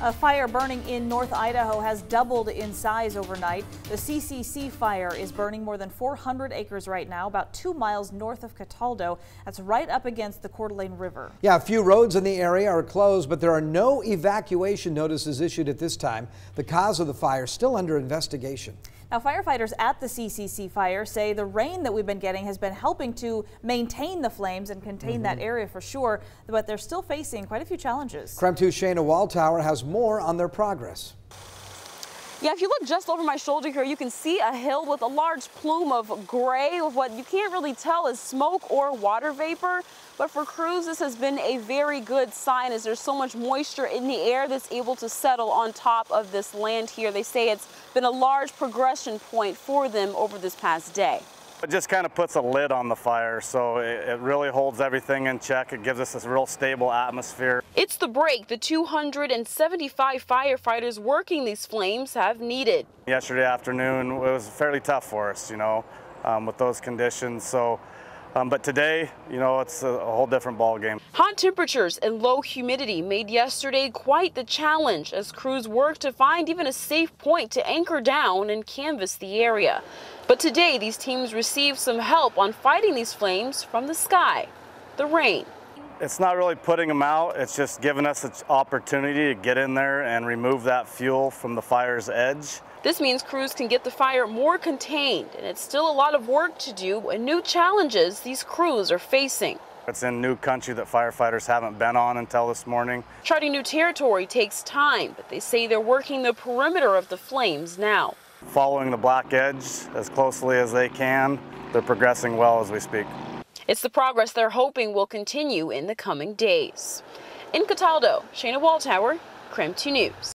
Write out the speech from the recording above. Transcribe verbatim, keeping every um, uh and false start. A fire burning in North Idaho has doubled in size overnight. The C C C fire is burning more than four hundred acres right now, about two miles north of Cataldo. That's right up against the Coeur d'Alene River. Yeah, a few roads in the area are closed, but there are no evacuation notices issued at this time. The cause of the fire is still under investigation. Now, firefighters at the C C C fire say the rain that we've been getting has been helping to maintain the flames and contain mm-hmm. that area for sure, but they're still facing quite a few challenges. KREM two Shana Walltower has more on their progress. Yeah, if you look just over my shoulder here, you can see a hill with a large plume of gray of what you can't really tell is smoke or water vapor. But for crews, this has been a very good sign as there's so much moisture in the air that's able to settle on top of this land here. They say it's been a large progression point for them over this past day. It just kind of puts a lid on the fire, so it, it really holds everything in check. It gives us this real stable atmosphere. It's the break the two hundred seventy-five firefighters working these flames have needed. Yesterday afternoon, it was fairly tough for us, you know, um, with those conditions. So, um, but today, you know, it's a, a whole different ballgame. Hot temperatures and low humidity made yesterday quite the challenge as crews worked to find even a safe point to anchor down and canvas the area. But today, these teams received some help on fighting these flames from the sky, the rain. It's not really putting them out, it's just giving us an opportunity to get in there and remove that fuel from the fire's edge. This means crews can get the fire more contained, and it's still a lot of work to do and new challenges these crews are facing. It's in new country that firefighters haven't been on until this morning. Charting new territory takes time, but they say they're working the perimeter of the flames now. Following the black edge as closely as they can. They're progressing well as we speak. It's the progress they're hoping will continue in the coming days. In Cataldo, Shana Walltower, KREM two News.